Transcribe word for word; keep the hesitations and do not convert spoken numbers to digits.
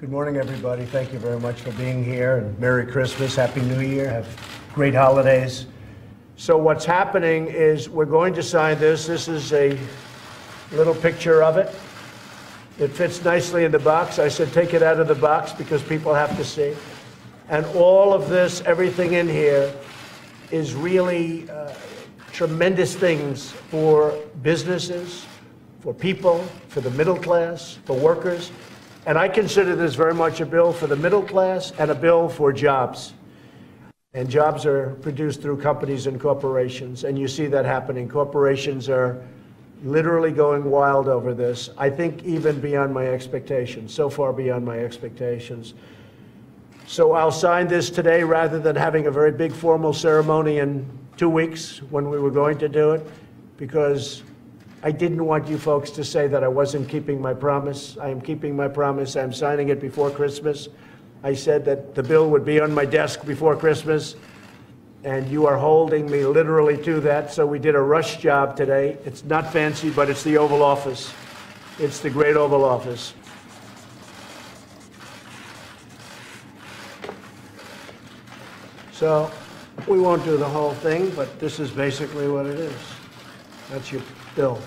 Good morning, everybody. Thank you very much for being here, and Merry Christmas, Happy New Year, have great holidays. So what's happening is we're going to sign this. This is a little picture of it. It fits nicely in the box. I said take it out of the box because people have to see. And all of this, everything in here, is really uh, tremendous things for businesses, for people, for the middle class, for workers. And I consider this very much a bill for the middle class and a bill for jobs. And jobs are produced through companies and corporations, and you see that happening. Corporations are literally going wild over this. I think even beyond my expectations, so far beyond my expectations. So I'll sign this today rather than having a very big formal ceremony in two weeks when we were going to do it, because I didn't want you folks to say that I wasn't keeping my promise. I am keeping my promise. I'm signing it before Christmas. I said that the bill would be on my desk before Christmas, and you are holding me literally to that. So we did a rush job today. It's not fancy, but it's the Oval Office. It's the great Oval Office. So we won't do the whole thing, but this is basically what it is. That's your bill.